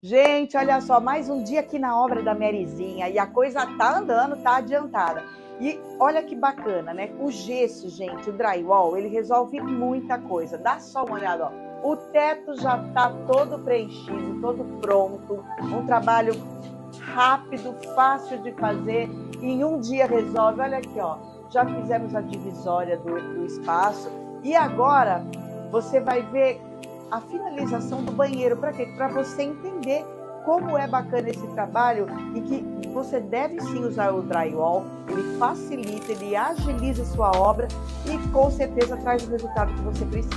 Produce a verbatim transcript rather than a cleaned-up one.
Gente, olha só, mais um dia aqui na obra da Marizinha e a coisa tá andando, tá adiantada. E olha que bacana, né? O gesso, gente, o drywall, ele resolve muita coisa. Dá só uma olhada, ó. O teto já tá todo preenchido, todo pronto. Um trabalho rápido, fácil de fazer. E em um dia resolve. Olha aqui, ó. Já fizemos a divisória do, do espaço. E agora você vai ver a finalização do banheiro. Para quê? Para você entender como é bacana esse trabalho e que você deve sim usar o drywall. Ele facilita, ele agiliza sua obra e com certeza traz o resultado que você precisa.